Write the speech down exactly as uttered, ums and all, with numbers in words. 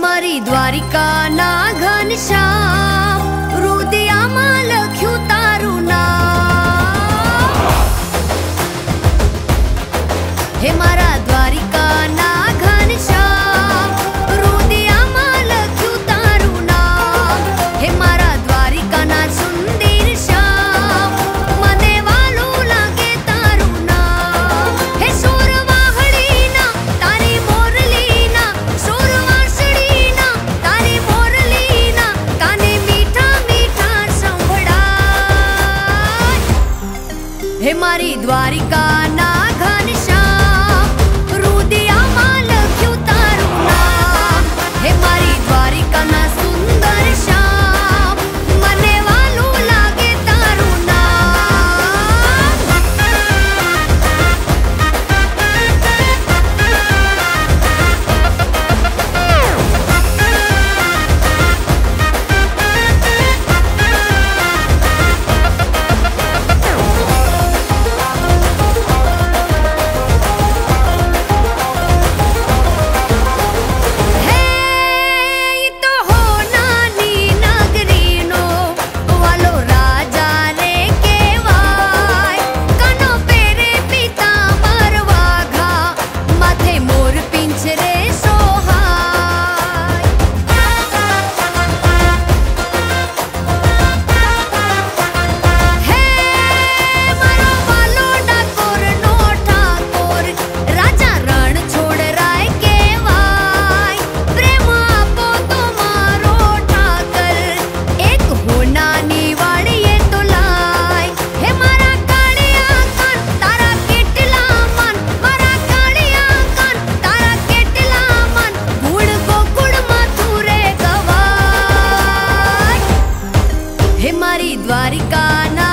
हमारी द्वारिका ना घनश्याम हृदया मां लख्यु तारू नाम। हे मारा द्वारिका ना घनश्याम हृदया मां लख्यु तारू नाम। हे मारा द्वारिका ना सुंदर श्याम मने वालू लागे तारू नाम। हे सोर वाहळीना तारी मोरलीना, सोर वासळीना तारी मोरलीना काने मीठा मीठा संभळाय। हे मारी द्वारिका ना द्वारिका ना